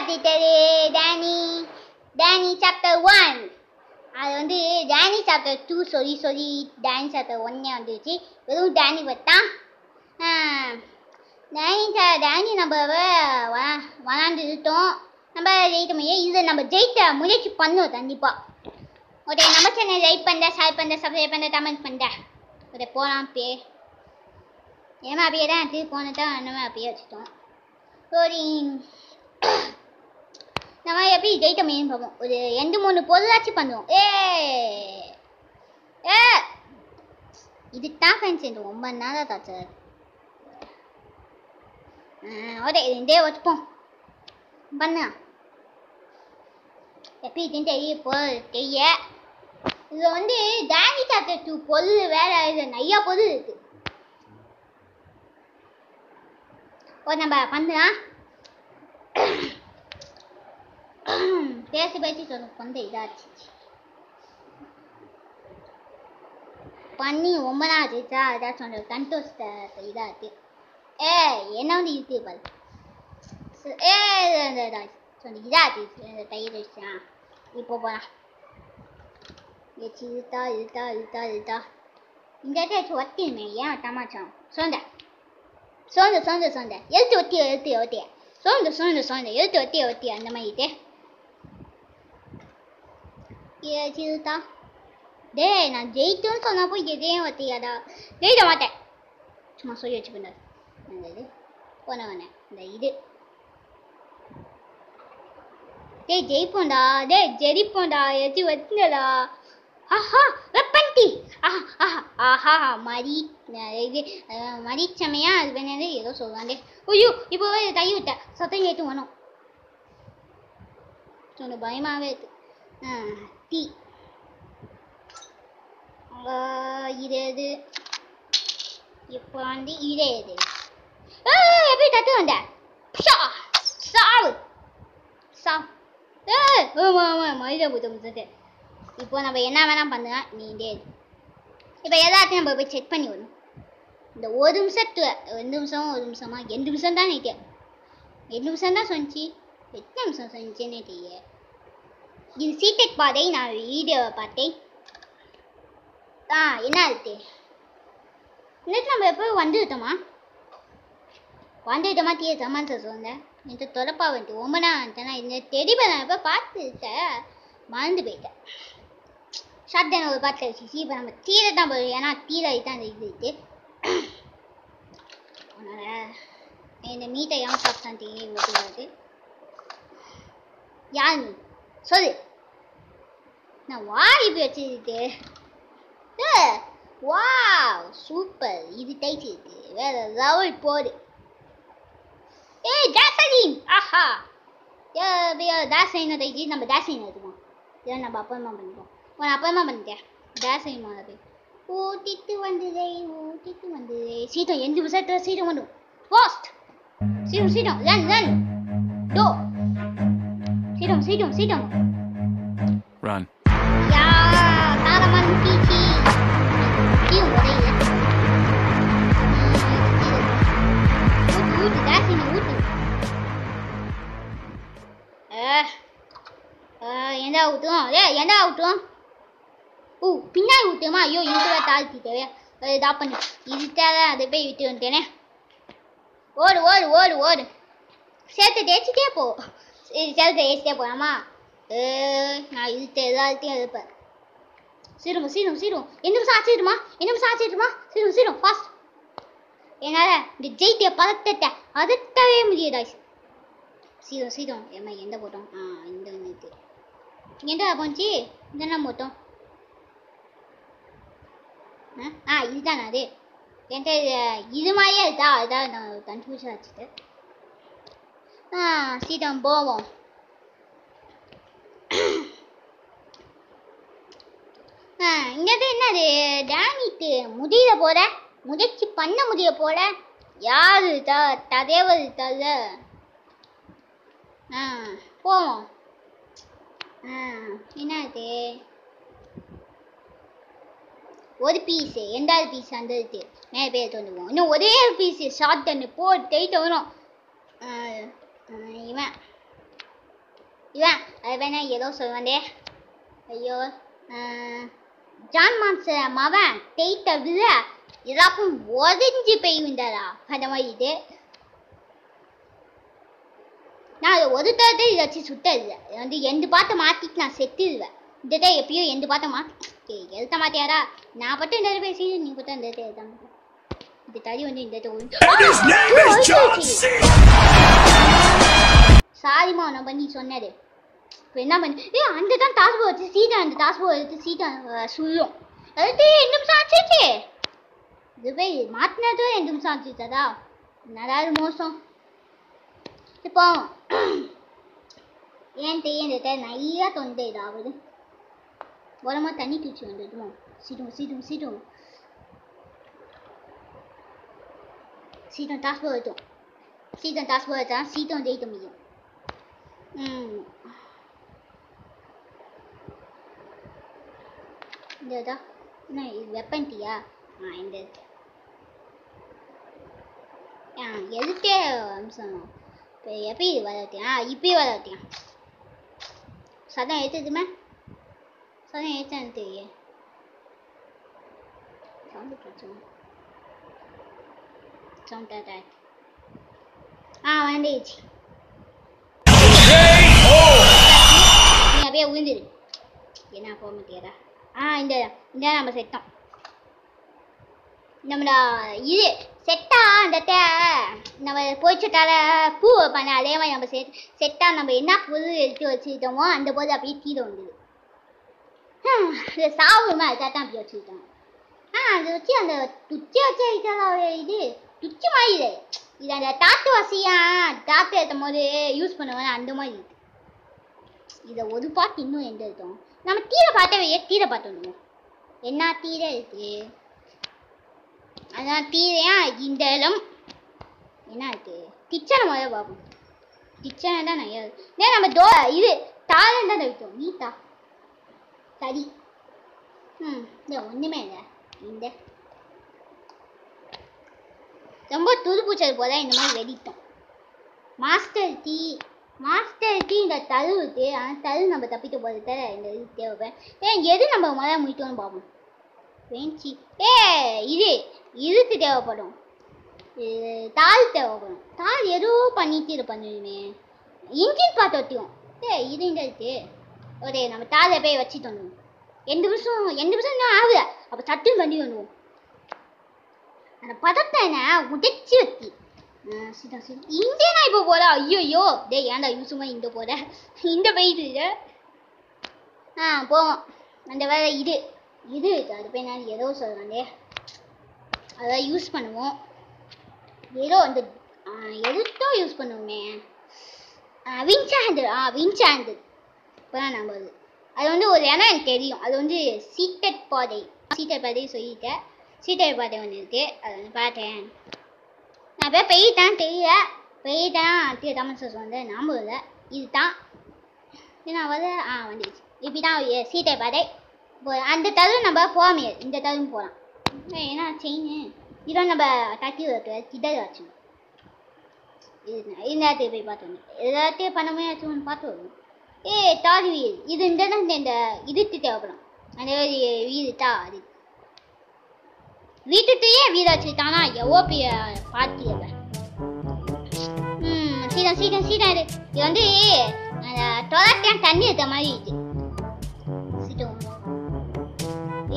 பார்த்து விட்டது Danny. Danny chapter 1, அது வந்து டேனி சாப்டர் 2 சொல்லி டேனி சாப்டர் 1 வந்துருச்சு. வெறும் டேனி பத்தான். டேனி நம்ம விளாண்டுட்டோம், நம்ம ஜெயிக்க முடியாது. இதை நம்ம ஜெயிக்க முயற்சி பண்ணுவோம் கண்டிப்பாக. ஒரு நம்ம சேனல் லைக் பண்ணுறேன், ஷேர் பண்ணுறேன், சப்ஸ்கிரைப் பண்ணுறேன், கமெண்ட் பண்ணுறேன். ஒரு போகலாம் பே ஏமா அப்படியே தான் அது போன தான் நம்ம அப்படியே வச்சுட்டோம். சரி நம்ம எப்படி ஜெயிக்க முடியும்னு பார்ப்போம். ஒரு 2-3 பொருளாச்சு பண்ணுவோம். ஏ இதுக்கு தான் ஃபேன்ஸ் இந்த 9 நாளாக தாச்சு. ஓகே இதே வச்சுப்போம் பண்ணா எப்படி இதுன்னு தெரிய பொருள் தெரிய. இதில் வந்து டேனி சாப்டர் 2 பொருள் வேறு, இதில் நிறையா பொருள் இருக்குது. ஓ நம்ம பண்ணலாம். பேசி சொன்ன இதாச்சு பண்ணி 9 நாள் ஆச்சுச்சா. அதான் சொன்ன சந்தோஷத்தை இதாச்சு. என்ன வந்து இது பாரு சொன்ன இதாச்சு இந்த தயிர் வச்சா. இப்போ போகலாம். இழுத்தா இழுத்தா இழுத்தா இழுத்தா இந்த இடத்துல ஒத்தியுமே. ஏன் டமாச்சம் சொந்த சோந்த சோந்த சோந்த எழுத்து ஒத்திய எழுத்து ஒத்திய சோந்த சோந்த சோந்த எழுத்து ஒத்திய ஒத்திய அந்த மாதிரி இழுத்தா. டே நான் ஜெயிட்டோன்னு சொன்னப்போ எதையும் ஒத்தியாடா ஜெயிக்க மாட்டேன் சும்மா சொல்லி வச்சுக்கணும். அந்த இது போனவன இந்த இது டே ஜெயிப்போண்டா டே ஜெயிப்போண்டா எது வச்சுடா. ஆஹா வெப்பந்தி ஆஹா ஆஹா ஆஹா மரி இது மரிச்சமையா அது பண்ணது ஏதோ சொல்லுவாண்டே. ஐயோ இப்போவே கை விட்ட சத்தம் கேட்டு வரும் சொன்ன பயமாகவே இருக்கு. டீ இது எது இப்போ வந்து இதே எது எப்படி கற்று வந்த சாவு சாவு மரியா புத்த. இப்போ நம்ம என்ன வேணால் பண்ணுறோம் நீண்டே. இப்போ எல்லாத்தையும் நம்ம போய் செக் பண்ணி விடணும். இந்த 1 நிமிஷமா 2 நிமிஷம் தான் நைட்டு 2 நிமிஷம் தான் சொன்னிச்சு. 8 நிமிஷம் சொன்னிச்சு நைட்டையே. இது சீட்டெட் பாதை நான் வீடியோவை பார்த்தேன். என்ன இருக்கு இன்னைக்கு நம்ம எப்போ வந்துவிட்டோமா தீர்த்தமான்னு சொல்லுவேன். இந்த தொடப்பா வந்து 9 நாள் இந்த தெளிவை நான் எப்போ பார்த்துட்ட மறந்து போயிட்டேன். ஷார்ட்டான ஒரு பாட்டில் வச்சுச்சு. இப்போ நம்ம தீரை தான் போய் ஏன்னா தீரை தான் அந்த இது இருக்குது. அதனால் இந்த மீட்டை ஏன் சாப்பிட்டான் தீரை விட்டு யார் மீ சொல்லு நான் வாரிப்பு வச்சுருக்கு. வா சூப்பர் இது தைச்சி இருக்கு வேற லவல் போடு. தாசலின் ஆஹா தாசலினை தைச்சி நம்ம தாசலின் எடுத்துக்கோம். இதை நம்ம அப்புறமா பண்ணிப்போம். உன் அப்புறமா பண்ணிட்டேன் டேசைமாவில் போய் ஊட்டிட்டு வந்துதே சீட்டம் 2 நிமிஷத்துல சீட்டம் பண்ணும். ஃபர்ஸ்ட் சீட்டம் ரன் டோ சீட்டம் ரன் யா தாரமன் பீச்சி இது உடையில ஊட்டு டேசின் ஊட்டு. எந்த ஊட்டும் எந்த ஊட்டும் ஓ பின்னாடி விட்டுமா. ஐயோ இதுல தாழ்த்திட்டவே இதா பண்ணு இதுக்காக அதை போய் விட்டு வந்துட்டேனே. ஓடு ஓடு ஓடு ஓடு சேர்த்து தேய்ச்சிட்டே போ சேர்த்து தேய்ச்சிட்டே போகலாமா. நான் இழுத்து எல்லாத்தையும் இருப்பேன். சீரும் 2 நிமிஷம் ஆச்சுடுமா சீரும் ஃபாஸ்ட். என்னால் இந்த ஜெயித்திய பதட்டத்தை அதட்டவே முடியுதா. சீரும் ஏமா எந்த போட்டோம் இந்த எந்த போச்சு இதென்ன போட்டோம் இதுதான் அது என்கிட்ட இது மாதிரியே இருக்கா. அதுதான் நான் கன்ஃபியூஷன் ஆச்சுட்டு சீட்டம் போவோம். இங்கிறது என்னது டேனிக்கு முடியல போல முயற்சி பண்ண முடிய போல. யாரு ததேவர் தல போவோம். என்னது ஒரு பீஸு 2வது பீஸ் அந்த இது மேலே பேர் தோணுவோம். இன்னும் ஒரே ஒரு பீஸு ஷார்ட் டன்னு போட்டு வரும். இவன் இவன் வேணா ஏதோ சொல்லுவாண்டே. ஐயோ ஜான் மான்சன் மவன் தேய்த்தவில எல்லாப்பும் ஒதிஞ்சு பெய்விண்டா அந்த மாதிரி இது. நான் அது ஒரு தடவை இதை வச்சு சுத்தல இது வந்து எந்த பார்த்து மாற்றிட்டு நான் செத்துடுவேன். இந்த தான் எப்பயோ எந்த பார்த்து மாற்றி எழுத்த மாட்டியாரா நான் பட்டும் இந்த பேசி நீ பட்டும் இந்த எழுத மாட்டேன். இப்படி தடி வந்து இந்த சாரிமா உன பண்ணி சொன்னது இப்போ என்ன பண்ணி ஏ அந்த தான் தாஸ்போ எடுத்து சீட்டை அந்த தாஸ்போ எடுத்து சீட்டை சொல்லும் எடுத்து எந்த நிமிஷம் ஆச்சுச்சு இது போய் மாற்றினதும் எந்த நிமிஷம் ஆச்சுச்சதா நல்லாவது மோசம். இப்போ ஏன் தெரியுது நிறையா தொண்டை இதாவது உரமாக தண்ணி தூச்சி வந்துடுவோம் சீட்டும் சீட்டும் சீட்டும் சீட்டம் தாஸ்போ எடுத்தோம் சீட்டம் தாஸ்போ எடுத்தா சீட்டம் ஜெயிக்க முடியும். இந்த வெப்பன் டீயா இந்த எழுத்தே சொன்னோம் இப்போ எப்படி வளர்த்தியா இப்பயே வளர்த்தியா சதம் ஏற்றுதுமே சதம் ஏற்றான்னு தெரியே சவுண்ட் வந்துடுச்சு அப்படியே உழுந்துரு என்ன போக மாட்டேடா இந்த இந்த நம்ம செட்டோம் நம்மளா இது செட்டா அந்த நம்ம போய்ச்சட்டால பூ வைப்பாங்க அதே மாதிரி நம்ம செட்டா நம்ம என்ன பொருள் எடுத்து வச்சுக்கிட்டோமோ அந்த போது அப்படியே தீர வந்துது இது சாவுமே அதுதான் அப்படி வச்சுக்கிட்டோம். அதை வச்சு அந்த துச்சை வச்சு இது துச்சி மாதிரி இது இது அந்த தாத்து வசியா தாத்து ஏற்றும் போது யூஸ் பண்ணுவோம் அந்த மாதிரி இருக்குது. இதை ஒரு பாட்டு இன்னும் எந்த எடுத்தோம் நம்ம தீரை பார்த்தவையே தீரை பார்த்து வந்துடுவோம் என்ன தீரை இருக்குது அதான் தீரையா இந்த இடம் என்ன இருக்குது கிச்சனை முதல்ல பார்ப்போம் கிச்சனை தான் நிறையா ஏன்னா நம்ம இது தாளம் தான் தவிட்டோம் நீட்டா சரி இல்லை ஒன்றுமே இல்லை இந்த ரொம்ப துருப்பூச்சது போல இந்த மாதிரி வெடித்தோம் மாஸ்டர் டீ மாஸ்டர் டீ இந்த தரு இருக்குது ஆனால் தரு நம்ம தப்பிக்க போகிறது தர இந்த இது தேவைப்பேன் ஏன் எது நம்ம முதல்ல முடித்தோன்னு பார்ப்போம் வேஞ்சி ஏ இது இதுக்கு தேவைப்படும் இது தாள் தேவைப்படும் தாள் எதுவும் பண்ணிட்டு இது பண்ணுமே இன்ஜின் பார்த்து வட்டியும் ஏ இது இந்த இருக்கு ஒரு நம்ம தாளை போய் வச்சு தந்துடுவோம் எந்த நிமிஷம் எந்த நிமிஷம் இன்னும் ஆகுது அப்போ சட்டுன்னு பண்ணி வந்துடுவோம் அந்த பதத்தை என்ன உடைச்சி வச்சு இந்தேனா இப்போ போகிறா ஐயோயோ டே ஏன்டா யூஸுமா இந்த போகிற இந்த போயிட்டு போவோம் அந்த வேற இது இது இருக்குது அது போய் நான் ஏதோ சொல்கிறேன் அதான் யூஸ் பண்ணுவோம் ஏதோ அந்த எதுத்தோ யூஸ் பண்ணுவோமே வின்ச் ஹேண்டில் வின்ச் ஹேண்டில் இப்போ தான் நம்ம அது வந்து ஒரு இடம் எனக்கு தெரியும் அது வந்து சீட்டட் பாதை சீட்டட் பாதை சொல்லிட்டேன் சீட்டட் பாதை ஒன்று இருக்குது அது வந்து பார்த்தேன் நான் போய் பெய்தான் தெரியல பெய்தான் திரு தமிழ்சஸ் வந்து நாம இல்லை இது தான் ஏன்னா வந்து வந்துடுச்சு இப்படி தான் சீட்டை பாதை அந்த தரும் நம்ம போக முடியாது இந்த தரும் போகலாம் ஏன்னா செயின் இதோ நம்ம தட்டி வைக்க கிட்டது வச்சுக்கணும் இது இந்த இடத்துக்கு போய் பார்த்தோம் எல்லாத்தையும் பண்ண முடியாச்சுன்னு பார்த்து வரணும் ஏ தார் வீடு இது இந்த தான் இந்த இதுக்கு தேவைப்படும் அந்த வீடு தான் அது வீட்டுத்தையே வீடாச்சு தானா எவ்வளோ பார்த்தியவ சீக்கிரம் சீக்கிரம் சீக்கிரம் இது இது வந்து அந்த டொலட்டான் தண்ணி எடுத்த மாதிரி இது சீக்கிரம்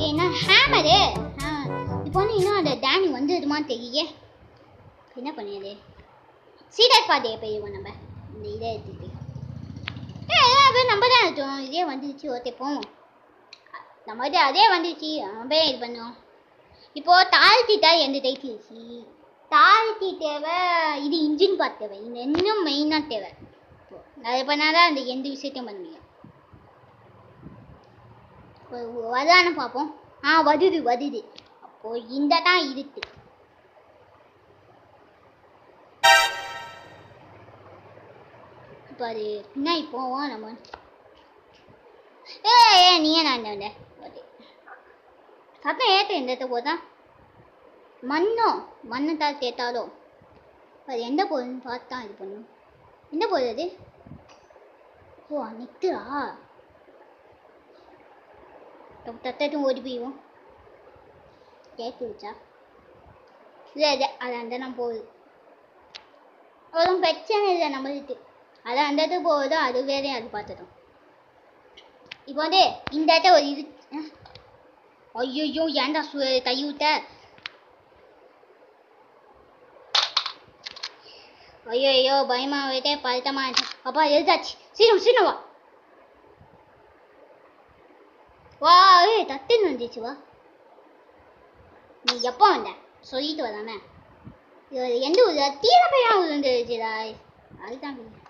ஏன்னா ஹேமரு இப்போ வந்து இன்னும் அந்த டேனி வந்துடுமா தெரியல என்ன பண்ணியது சீடர் பாதையை போயிடுவோம் நம்ம இந்த இதை எடுத்துட்டு ஏன் நம்ம தான் எடுத்தோம் இதே வந்துடுச்சு ஓகே போவோம் நம்ம இது அதே வந்துடுச்சு நம்ம இது பண்ணுவோம் இப்போது தாழ்த்திட்டா எந்த தைச்சிருச்சு தாழ்த்தி தேவை இது இன்ஜின் பார்த்து தேவை இந்த இன்னும் மெயினாக தேவை அதை பண்ணால் தான் அந்த எந்த விஷயத்தையும் பண்ண முடியும் வதானு பார்ப்போம் வருது வருது அப்போது இந்த தான் இருக்கு இப்போ அது பின்னாடி போவோம் நம்ம ஏ ஏ நீயே நான் வந்தேன் சத்தம் ஏற்ற எந்த இடத்த போதான் மண்ணோ மண்ணை தாள் தேட்டாலோ அது எந்த பொருள்னு பார்த்து தான் இது பண்ணும் எந்த பொருள் அது நிக்குறா தத்தட்டும் ஓடிப்போயிடும். கேக் குடிச்சா இல்லை அது அது அந்த நான் போகுது. அதுவும் பிரச்சனை இல்லை நம்மளுக்கு. அது அந்த இடத்துக்கு போகுதோ அது வேறையும் அது பார்த்துட்டோம். இப்போ வந்து இந்த இடத்த ஒரு இது ஐயோ ஏன்டா கைவிட்ட ஐயோ பயமா போயிட்டே பதட்டமா அப்பா எழுதாச்சு சீனம் சீனவா வா ஏ தத்துன்னு வந்துச்சு வா நீ எப்போ வந்த சொல்லிட்டு வராம எந்த ஊர் தீர பையனா விழுந்துருச்சுடா அதுதான்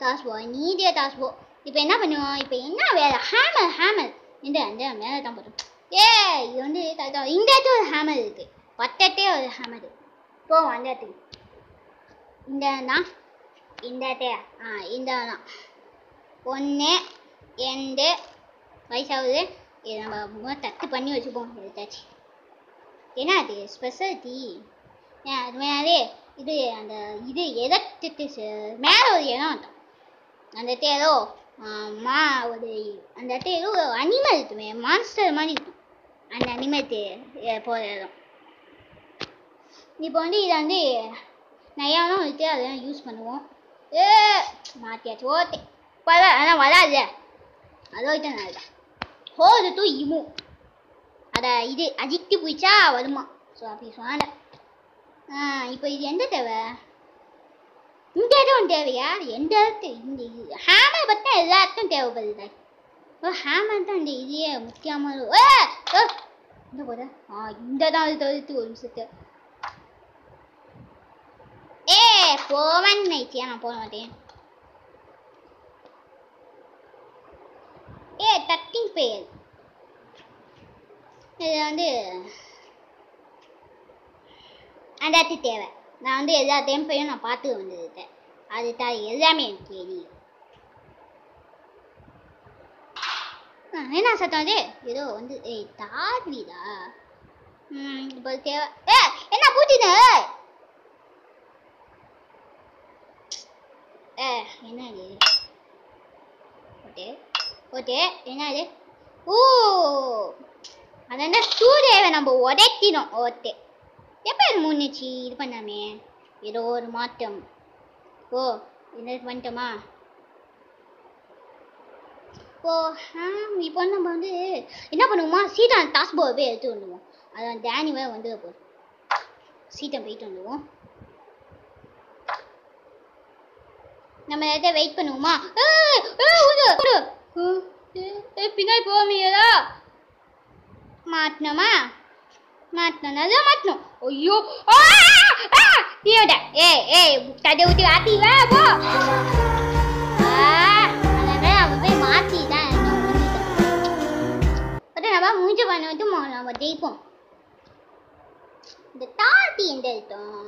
தாஸ்போ நீதியா தாஸ்போ. இப்போ என்ன பண்ணுவோம் இப்போ என்ன வேலை ஹேமர் ஹேமர் இந்த அந்த மேலே தான் போட்டோம். ஏ இது வந்து இந்த இடத்துல ஒரு ஹேமர் இருக்குது பத்தட்டே ஒரு ஹேமர் போவோம் அந்த இடத்துக்கு இந்த தான் இந்த இடத்தையா ஆ இந்த தான் 1 2 வயசாகுது இது நம்ம தட்டு பண்ணி வச்சுப்போம் எடுத்தாச்சு. ஏன்னா அது ஸ்பெஷாலிட்டி அது மேலே இது அந்த இது எதட்டு மேலே ஒரு இடம் வந்தோம் அந்த தேரோ மா ஒரு அந்த இடத்துல ஏதோ அனிமல் இருக்குமே மான்ஸ்டர் மாதிரி இருக்கும் அந்த அனிமல் போகிற இடம். இப்போ வந்து இதை வந்து நிறையா வச்சு அதெல்லாம் யூஸ் பண்ணுவோம். ஏ மாற்றியாச்சு ஓகே பரவாயில்ல அதெல்லாம் வராது அதோட நல்லா ஹோது தூ இமு அதை இது அஜித்து போயிச்சா வருமா ஸோ அப்படி சொன்னால. இப்போ இது எந்த தேவை இந்த இடமும் தேவையா எந்த இடத்து இந்த ஹேமர் பார்த்தா எல்லாருக்கும் தேவைப்படுது. ஓ ஹேமர் தான் இந்த இதையே முக்கியமான ஓ ஓ இந்த போதா ஆ இந்த தான் தவிர்த்து ஒரு நிமிஷத்து ஏ போவேன்னு ஆயிடுச்சியா நான் போக மாட்டேன். ஏ டக்கிங் பெயர் இது வந்து அந்த இடத்து தேவை நான் வந்து எல்லா டைம்பையும் நான் பார்த்து வந்துருக்கேன் அது தான் எல்லாமே எனக்கு தெரியும். என்ன சத்தம் அது ஏதோ வந்து ஏய் தாவிதா இப்போ தேவை ஏ என்ன பூட்டினு ஏ என்ன இது ஓட்டே ஓட்டே என்ன அது ஓ அதான் சூரியவை நம்ம உடைத்தினோம் ஓட்டே எப்போ இது முன்னிச்சு இது பண்ணாமே ஏதோ ஒரு மாற்றம் ஓ என்ன பண்ணிட்டோமா ஓ ஆ இப்போ நம்ம வந்து என்ன பண்ணுவோமா சீட்டை டாஸ்போவை போய் எடுத்து வந்துடுவோம் அதை டேனிவே வந்து போதும் சீட்டை போயிட்டு வந்துடுவோம் நம்ம எதாவது வெயிட் பண்ணுவோமா பின்னாடி போவீங்களா மாட்டினோமா மாட்டணும் நல்லா மாட்டணும் ஐயோ நீ விட ஏ ஏ தடை ஊற்றி ஆத்தி வா போ அதனால அவன் போய் மாற்றி தான் நம்ம மூஞ்ச பண்ண வந்து நம்ம ஜெயிப்போம். இந்த தாத்தி எந்த எழுத்தோம்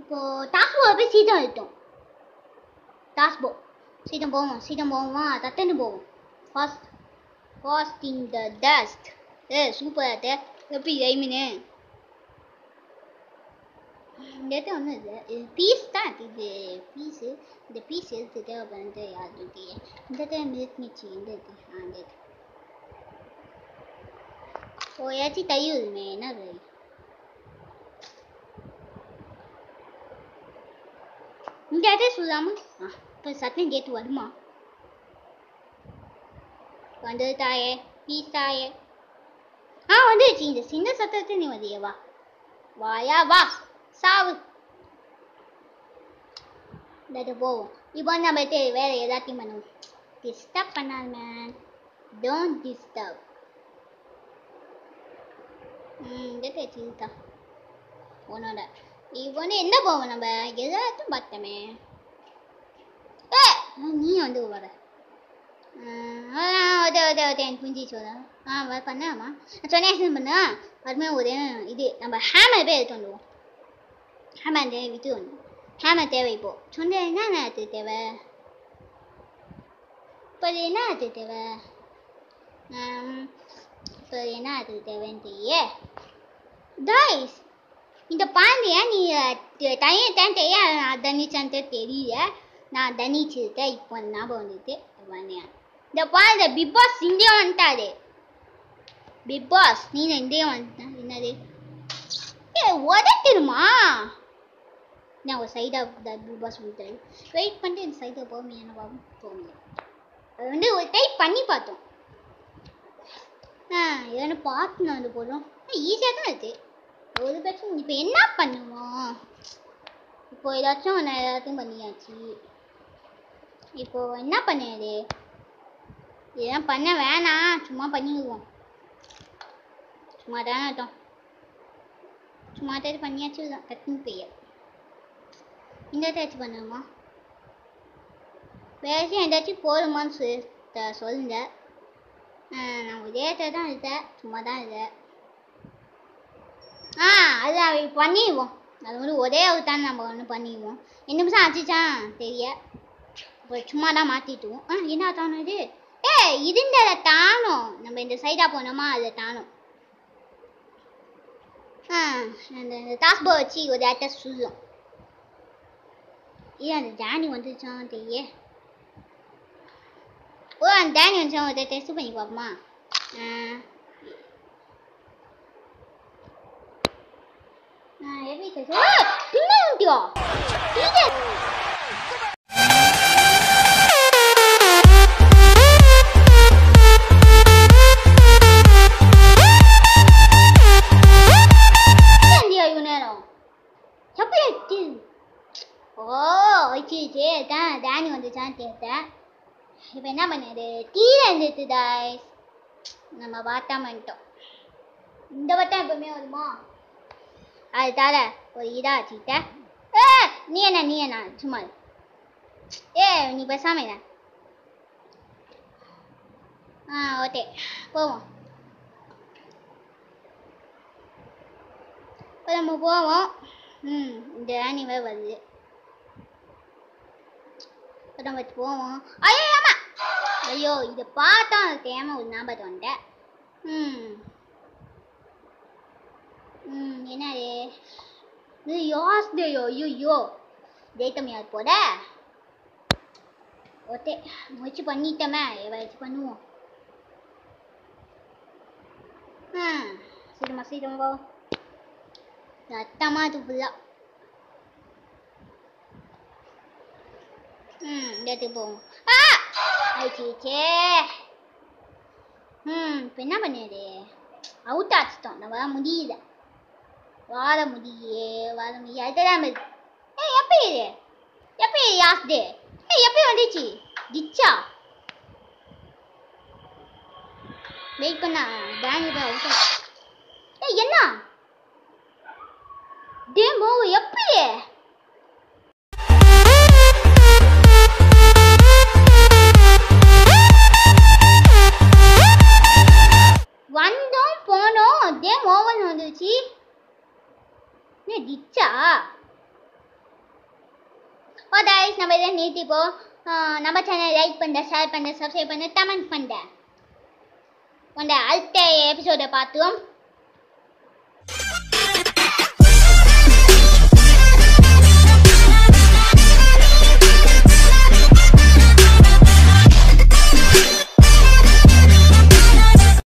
இப்போ டாஸ்போ போய் சீதம் எழுத்தோம் டாஸ்போ சீதம் போவோமா தத்தன்னு போவோம் first Lost in the dust. ஏ சூப்பராக இருக்க எப்படி ஐமின்னு இந்த இடத்த ஒன்றும் இல்லை இது பீஸ் தான் இது பீஸு இந்த பீஸ் எடுத்து தேவைப்படுறது யாருக்கும் தெரியாது இந்த இடத்துல மிருத்னிச்சு இந்த இருக்கு ஆ இந்த ஓ ஏதாச்சும் தையுதுமே என்ன இந்த இடத்த சொல்லாமா ஆ இப்போ சட்டம் கேட்டு வருமா வந்து தாயே பீஸ் தாயே ஆ வந்துருச்சு இந்த சின்ன சத்தத்தை நீ வந்தியே வா வாயா வா சாவு இந்த போவோம். இப்போ நம்ம வேற ஏதாத்தையும் பண்ணுவோம் டிஸ்டர்ப் பண்ணால் மேன் டோன்ட் டிஸ்டர்ப் இந்த தெரியுதா உன்னோட இப்போ வந்து என்ன போவோம் நம்ம எல்லாத்தையும் பார்த்தோமே ஏ நீ வந்து வர அதே அதே அதே எனக்கு புரிஞ்சிச்சு வரா ஆ வர பண்ணாமா நான் சொன்னேன் பண்ணா அதுமே ஒரு இது நம்ம ஹேமர் போய் எடுத்து வந்துடுவோம் ஹேமர் தேவை விட்டு வந்துடும் ஹேமர் தேவை இப்போது சொன்னேன்னா என்ன அது தேவை இப்போ அது என்ன அது தேவை இப்போ என்ன அது தேவைன்னு தெரிய Guys, இந்த பாண்டியா நீ தனியத்தான் தெரியாது. நான் தனிச்சே தெரியல. நான் தனிச்சுட்ட இப்போ ஞாபகம் வந்துட்டு வந்தேன். இந்த பாருங்க பிக் பாஸ் இங்கே வந்துட்டாரு. பிக் பாஸ் நீ இங்கே வந்துட்டான். என்னது உதட்டுருமா? நான் ஒரு சைடாக பிக் பாஸ் வந்துட்டாரு. வெயிட் பண்ணிட்டு இந்த சைடாக போகணும். என்ன போகணும் அது வந்து ஒரு டைப் பண்ணி பார்த்தோம். ஏன்னு பார்த்து நான் வந்து போகிறோம். ஈஸியாக தான் இருக்குது. ஒரு பிரச்சனை. இப்போ என்ன பண்ணுவோம்? இப்போ ஏதாச்சும் நான் எல்லாத்தையும் பண்ணியாச்சு. இப்போ என்ன பண்ணுறது? இதெல்லாம் பண்ண வேணாம். சும்மா பண்ணிடுவோம். சும்மா தானே ஆட்டோம். சும்மா தான் பண்ணியாச்சு. டக்குன்னு பெய்ய இந்த ஏதாச்சும் பண்ணுவோமா? வேறு ஏதாச்சும் போதுமான்னு சொல்லுங்க. நான் ஒரே தான் இருந்தேன். சும்மா தான் இருந்தேன். அது பண்ணிடுவோம். அது வந்து ஒரே ஒரு தான் நம்ம ஒன்று பண்ணிடுவோம். 2 நிமிஷம் ஆச்சுச்சா தெரிய. இப்போ சும்மா தான் மாற்றிட்டுவோம். என்ன தானோ இது? இதுந்த அதை தானோம். நம்ம இந்த சைடாக போனோமா அதை தானோம். இந்த டாஸ்போ வச்சு ஒரு இடத்த சுழும். ஏன் அந்த ஜானி வந்துச்சான் தெரிய? அந்த டேனி வந்துச்சான். ஒரு டெஸ்ட் பண்ணி பார்ப்போமா? Everything. Oh, Pinocchio! அது தர ஒரு இதாக வச்சுக்கிட்டேன். நீ என்ன சும்மா நீ பேசாம என்ன? ஓகே போவோம். இப்போ நம்ம போவோம். இந்த ஆனிவே வருது. இப்போ நம்ம போவோம். ஐயோ ஆமா, ஐயோ இதை பார்த்தா தேம ஒரு ஞாபகத்தை வந்துட்டேன். என்னது இது? யோசனையோ? ஐயோ ஜெயித்தம் யார் போட? ஓகே முயற்சி பண்ணிட்டோமே. எவ்வளோ பண்ணுவோம்? சீக்கிரமா சீக்கிரமா ரத்தமாக துப்புதா. இடத்துக்கு போவோம். ஆயிடுச்சு. இப்போ என்ன பண்ணுது? அவுட் ஆச்சுட்டோம். நம்ம முடியல. வாழ முடியே அதுதான். எப்போ இது யாஸ்தே? எப்போ வந்துச்சு? டிச்சா வெயிட் பண்ணா டேனியில் என்ன டேமோ? எப்போ வந்தோம் போனோம் டேம் ஓவன் வந்துச்சு. டிச்சா ஓடாய்ஸ். நம்ம இதை நீட்டிப்போம். நம்ம சேனல் லைக் பண்ண, ஷேர் பண்ண, சப்ஸ்கிரைப் பண்ண, கமெண்ட் பண்ண. உண்டா அடுத்த எபிசோடை பார்த்துவோம்.